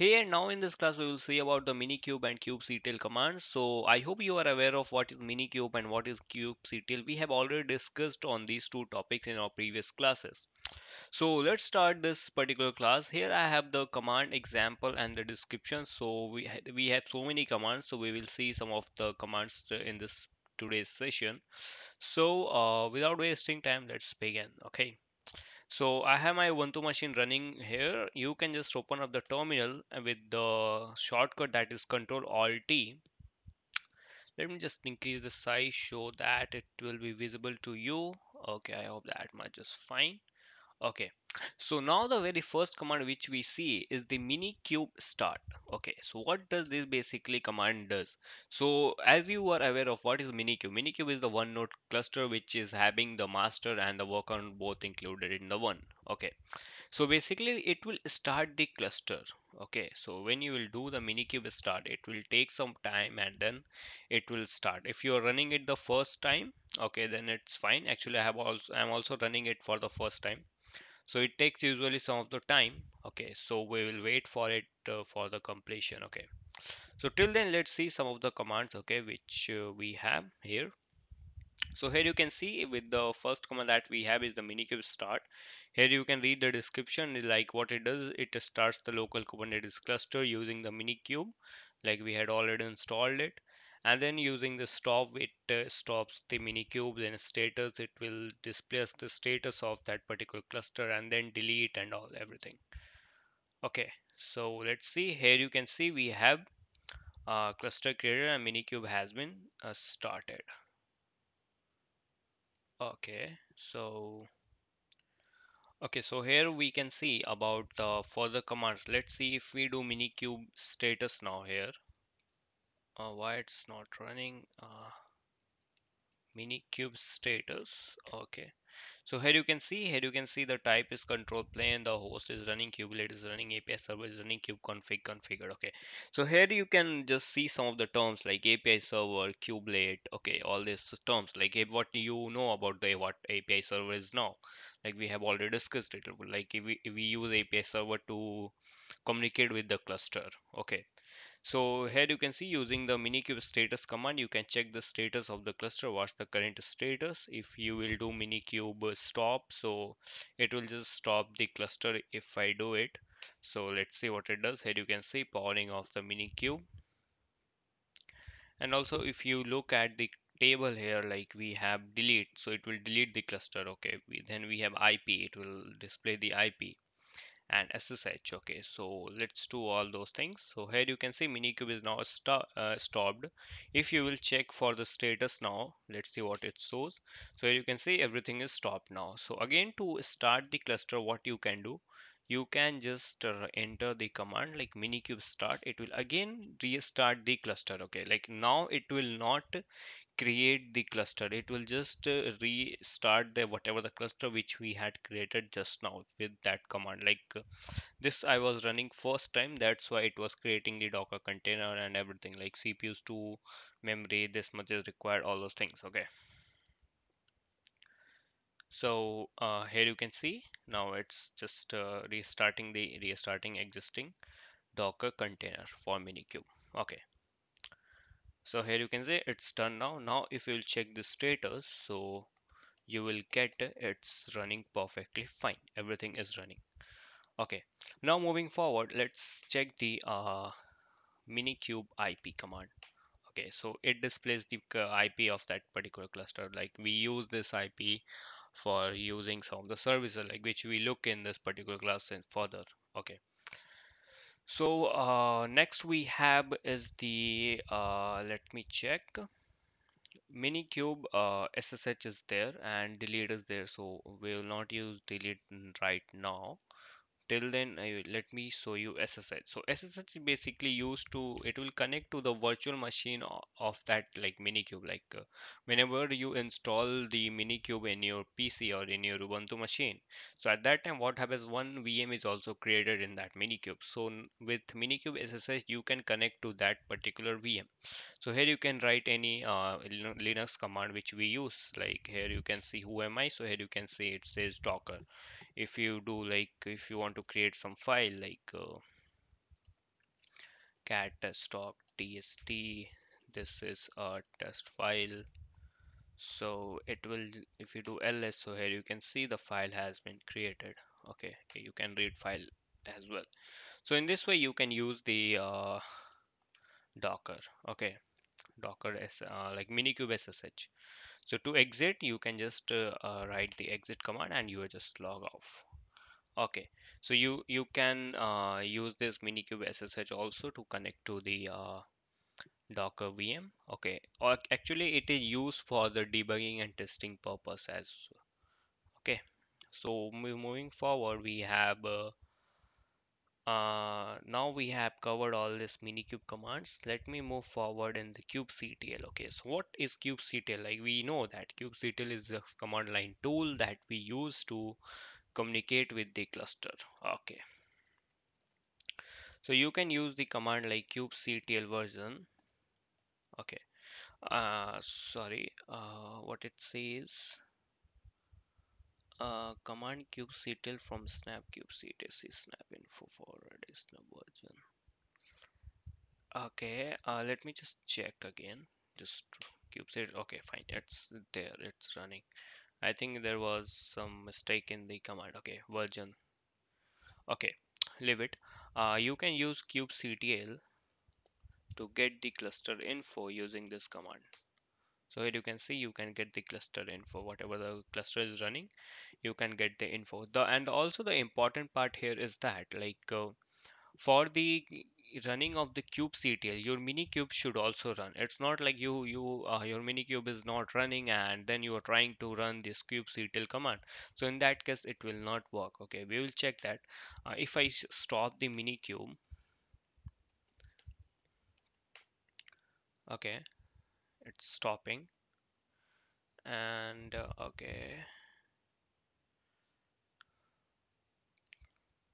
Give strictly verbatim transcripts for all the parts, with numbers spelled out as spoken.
Here now in this class we will see about the minikube and kubectl commands. So I hope you are aware of what is minikube and what is kubectl. We have already discussed on these two topics in our previous classes. So let's start this particular class. Here I have the command example and the description. So we ha we have so many commands, so we will see some of the commands in this today's session. So uh, without wasting time, let's begin. Okay. So I have my Ubuntu machine running here. You can just open up the terminal with the shortcut that is control alt T. Let me just increase the size so that it will be visible to you. Okay, I hope that much is fine. Okay, so now the very first command which we see is the minikube start. Okay, so what does this basically command does? So as you are aware of what is minikube, minikube is the one node cluster which is having the master and the worker both included in the one. Okay, so basically it will start the cluster. Okay, so when you will do the minikube start, it will take some time and then it will start. If you are running it the first time, okay, then it's fine. Actually, I have also I'm also running it for the first time. So it takes usually some of the time. Okay, so we will wait for it uh, for the completion. Okay, so till then let's see some of the commands, okay, which uh, we have here. So here you can see with the first command that we have is the minikube start. Here you can read the description, like what it does. It starts the local Kubernetes cluster using the minikube, like we had already installed it. And then using the stop, it uh, stops the minikube. Then status, it will display the status of that particular cluster, and then delete and all everything. Okay, so let's see. Here you can see we have uh, cluster created and minikube has been uh, started. Okay, so okay, so here we can see about uh, further commands. Let's see if we do minikube status now here. Uh, why it's not running? Uh, minikube status. Okay, so here you can see here you can see the type is control plane, the host is running, Kubelet is running, A P I server is running, kube config configured. Okay, so here you can just see some of the terms like A P I server, Kubelet. Okay, all these terms, like what you know about the what A P I server is now, like we have already discussed it. Like if we, if we use A P I server to communicate with the cluster. Okay, so here you can see using the minikube status command, you can check the status of the cluster, what's the current status. If you will do minikube stop, so it will just stop the cluster if I do it. So let's see what it does. Here you can see powering off the minikube. And also if you look at the table here, like we have delete, so it will delete the cluster. Okay, we, then we have I P, it will display the I P. And S S H. Okay, so let's do all those things. So here you can see minikube is now st uh, stopped. If you will check for the status now, let's see what it shows. So here you can see everything is stopped now. So again, to start the cluster, what you can do, you can just uh, enter the command like minikube start. It will again restart the cluster. Okay, like now it will not create the cluster, it will just uh, restart the whatever the cluster which we had created just now with that command. Like uh, this I was running first time, that's why it was creating the Docker container and everything, like C P Us to memory, this much is required, all those things. Okay, so uh, here you can see now it's just uh, restarting the restarting existing Docker container for minikube. Okay, so here you can see it's done now. Now if you will check the status, so you will get it's running perfectly fine, everything is running. Okay, now moving forward, let's check the uh, minikube I P command. Okay, so it displays the I P of that particular cluster, like we use this I P for using some of the services, like which we look in this particular class and further. Okay, so uh, next we have is the uh, let me check minikube uh, S S H is there and delete is there, so we will not use delete right now. Till then, I, let me show you S S H. So S S H is basically used to, it will connect to the virtual machine of that like minikube. Like uh, whenever you install the minikube in your P C or in your Ubuntu machine, so at that time what happens, one V M is also created in that minikube. So with minikube S S H you can connect to that particular V M. So here you can write any uh, Linux command which we use. Like here you can see who am I. So here you can see it says Docker. If you do, like if you want to create some file, like uh, cat desktop.txt. This is a test file. So it will, if you do ls, so here you can see the file has been created. Okay, you can read file as well. So in this way you can use the uh, Docker. Okay, Docker is uh, like minikube ssh. So to exit, you can just uh, uh, write the exit command and you will just log off. Okay, so you you can uh, use this minikube ssh also to connect to the uh, Docker V M. Okay, or actually it is used for the debugging and testing purpose as well. Okay, so moving forward, we have uh, uh, now we have covered all this minikube commands. Let me move forward in the kubectl. Okay, so what is kubectl? Like, we know that kubectl is the command line tool that we use to communicate with the cluster. Okay, so you can use the command like kubectl version. Okay, uh, sorry, uh, what it says, uh, command kubectl from snap kubectl snap info forward is the version. Okay, uh, let me just check again, just kubectl. Okay, fine, it's there, it's running. I think there was some mistake in the command. Okay, version. Okay, leave it. Uh, you can use kubectl to get the cluster info using this command. So here you can see you can get the cluster info, whatever the cluster is running, you can get the info. The and also the important part here is that, like, uh, for the running of the kubectl, your minikube should also run. It's not like you you uh, your minikube is not running and then you are trying to run this kubectl command. So in that case it will not work. Okay, we will check that. Uh, if I stop the minikube. Okay, it's stopping, and uh, okay,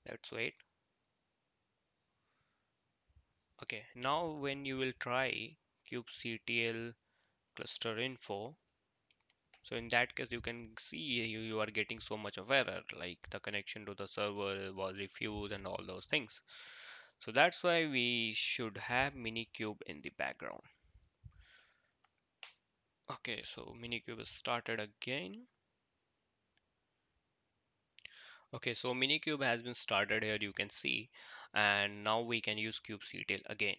let's wait. Okay, now when you will try kubectl cluster info, so in that case you can see you, you are getting so much of error, like the connection to the server was refused and all those things. So that's why we should have minikube in the background. Okay, so minikube is started again. Okay, so minikube has been started here, you can see, and now we can use kubectl again.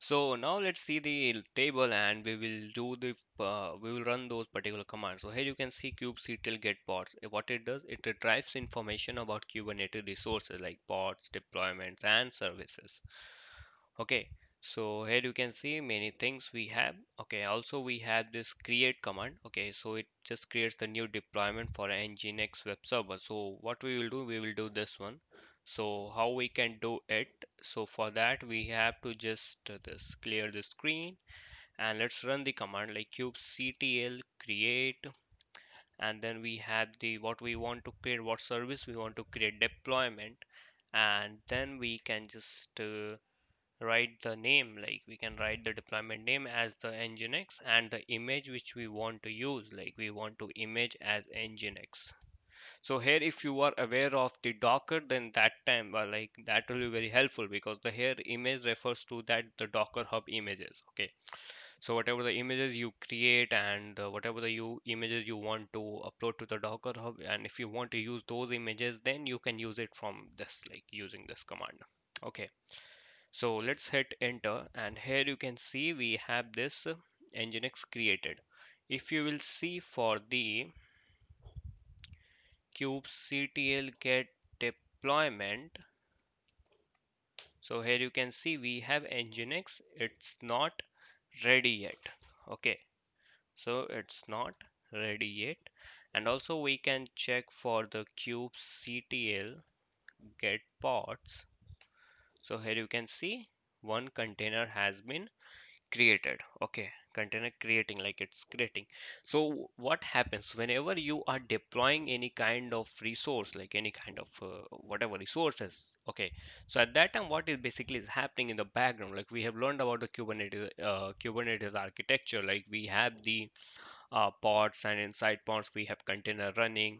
So now let's see the table, and we will do the uh, we will run those particular commands. So here you can see kubectl get pods. What it does, it retrieves information about Kubernetes resources like pods, deployments, and services. Okay. So here you can see many things we have. Okay, also we have this create command. Okay, so it just creates the new deployment for nginx web server. So what we will do, we will do this one. So how we can do it? So for that we have to just uh, this clear the screen, and let's run the command like kubectl create, and then we have the what we want to create, what service we want to create, deployment, and then we can just uh, write the name, like we can write the deployment name as the nginx, and the image which we want to use, like we want to image as nginx. So here if you are aware of the Docker, then that time uh, like that will be very helpful, because the here image refers to that the Docker Hub images. Okay, so whatever the images you create and uh, whatever the you images you want to upload to the Docker Hub, and if you want to use those images, then you can use it from this, like using this command. Okay, so let's hit enter, and here you can see we have this nginx created. If you will see for the kubectl get deployment, so here you can see we have nginx, it's not ready yet. Okay, so it's not ready yet. And also we can check for the kubectl get pods. So here you can see one container has been created. Okay, container creating, like it's creating. So what happens whenever you are deploying any kind of resource, like any kind of uh, whatever resources. Okay, so at that time what is basically is happening in the background, like we have learned about the Kubernetes uh, Kubernetes architecture, like we have the Uh, pods, and inside pods we have container running,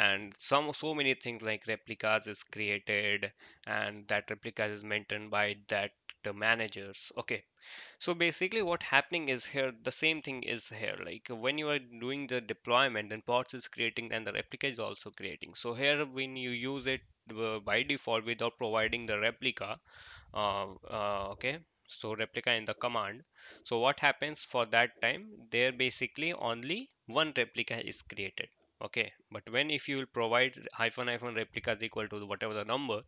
and some so many things like replicas is created, and that replicas is maintained by that managers. Okay, so basically what happening is here, the same thing is here, like when you are doing the deployment, then pods is creating and the replica is also creating. So here when you use it uh, by default without providing the replica, uh, uh, okay, so replica in the command, so what happens for that time, there basically only one replica is created. Okay, but when if you will provide hyphen hyphen replica is equal to whatever the number,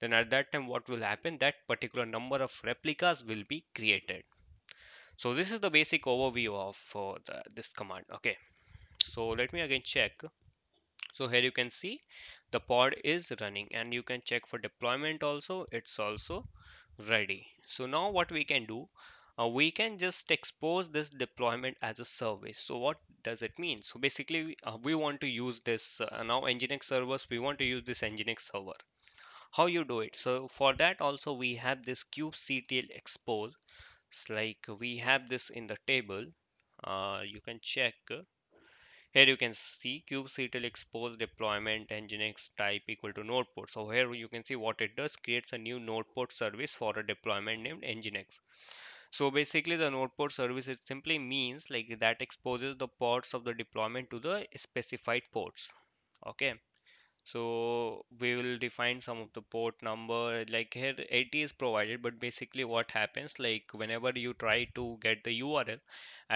then at that time what will happen, that particular number of replicas will be created. So this is the basic overview of uh, the, this command. Okay, so let me again check. So here you can see the pod is running, and you can check for deployment also, it's also ready. So now what we can do, Uh, we can just expose this deployment as a service. So what does it mean? So basically we, uh, we want to use this uh, now nginx servers, we want to use this nginx server. How you do it? So for that also we have this kubectl expose. It's like we have this in the table, uh, you can check here, you can see kubectl expose deployment nginx type equal to node port. So here you can see what it does, creates a new node port service for a deployment named nginx. So basically the node port service, it simply means like that exposes the pods of the deployment to the specified ports. Okay, so we will define some of the port number, like here eighty is provided, but basically what happens, like whenever you try to get the U R L,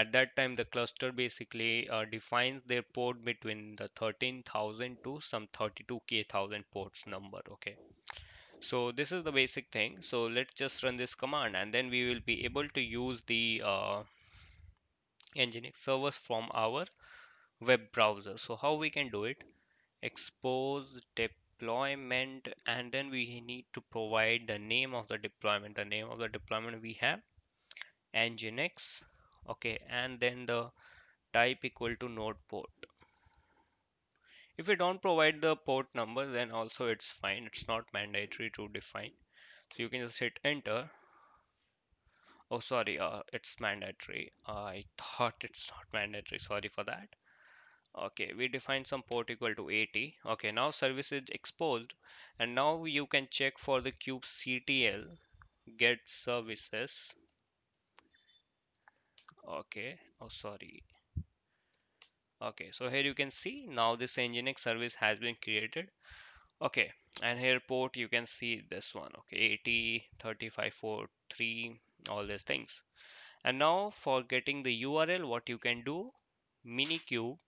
at that time the cluster basically uh, defines their port between the thirteen thousand to some thirty-two K thousand ports number. Okay, so this is the basic thing. So let's just run this command, and then we will be able to use the uh, nginx servers from our web browser. So how we can do it, expose deployment, and then we need to provide the name of the deployment. The name of the deployment we have nginx, okay, and then the type equal to node port. If we don't provide the port number, then also it's fine, it's not mandatory to define. So you can just hit enter. Oh sorry, uh, it's mandatory. I thought it's not mandatory, sorry for that. Okay, we define some port equal to eighty. Okay, now service is exposed, and now you can check for the kubectl get services. Okay, oh sorry. Okay, so here you can see now this nginx service has been created. Okay, and here port you can see this one, okay, eighty, thirty-five forty-three, all these things. And now for getting the U R L, what you can do, minikube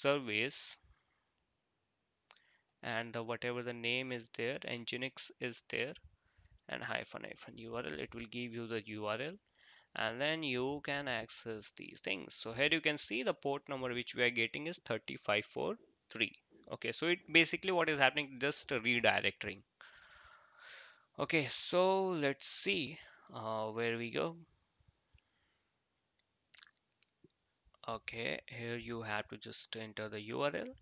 service, and the whatever the name is there, nginx is there, and hyphen hyphen U R L, it will give you the U R L. And then you can access these things. So here you can see the port number which we are getting is thirty-five forty-three. Okay, so it basically what is happening, just redirecting. Okay, so let's see uh, where we go. Okay, here you have to just enter the U R L,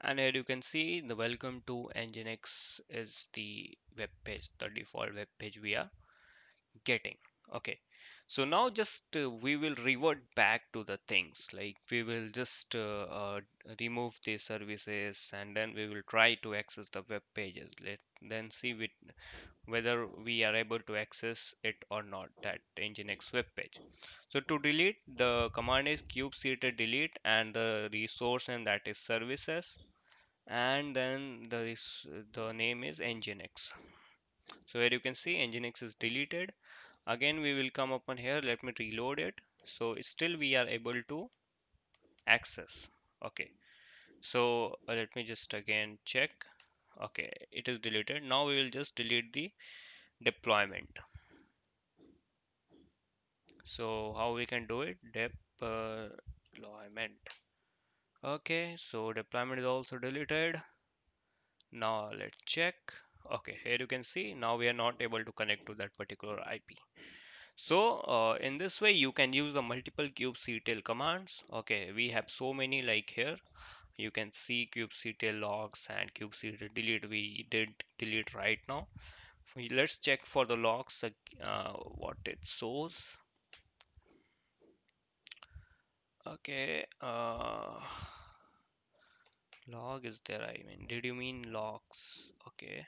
and here you can see the welcome to nginx is the web page, the default web page we are getting. Okay, so now just uh, we will revert back to the things, like we will just uh, uh, remove the services, and then we will try to access the web pages. Let's then see with whether we are able to access it or not, that nginx web page. So to delete, the command is kubectl delete, and the resource and that is services, and then the, the name is nginx. So here you can see nginx is deleted. Again we will come upon here, let me reload it. So still we are able to access. Okay, so let me just again check. Okay, it is deleted. Now we will just delete the deployment. So how we can do it, deployment. Okay, so deployment is also deleted. Now let's check. Okay, here you can see now we are not able to connect to that particular I P. So uh, in this way you can use the multiple kubectl commands. Okay, we have so many, like here you can see kubectl logs and kubectl delete. We did delete right now. Let's check for the logs, uh, what it shows. Okay, uh, log is there, I mean did you mean logs? Okay,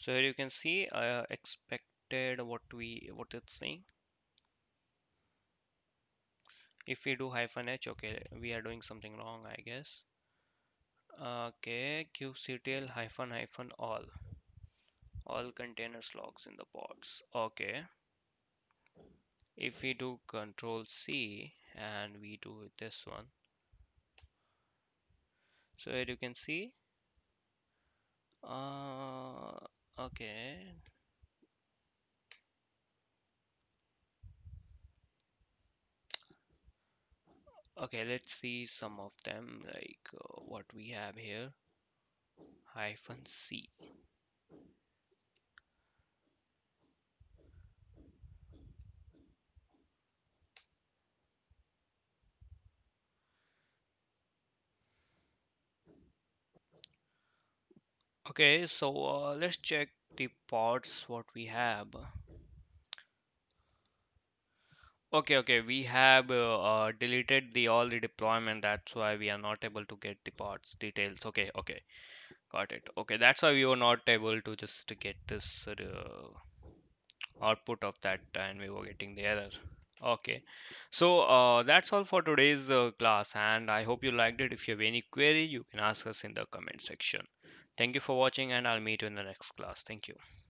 So here you can see I expected what we what it's saying. If we do hyphen h, okay, we are doing something wrong, I guess. Okay, kubectl hyphen hyphen all. All containers logs in the pods. Okay. If we do control C and we do this one. So here you can see. Uh, okay. Okay, let's see some of them, like uh, what we have here. Hyphen C. Okay, so uh, let's check the pods what we have. Okay, okay, we have uh, uh, deleted the all the deployment. That's why we are not able to get the pods details. Okay, okay, got it. Okay, that's why we were not able to just get this uh, output of that, and we were getting the error. Okay, so uh, that's all for today's uh, class, and I hope you liked it. If you have any query, you can ask us in the comment section. Thank you for watching, and I'll meet you in the next class. Thank you.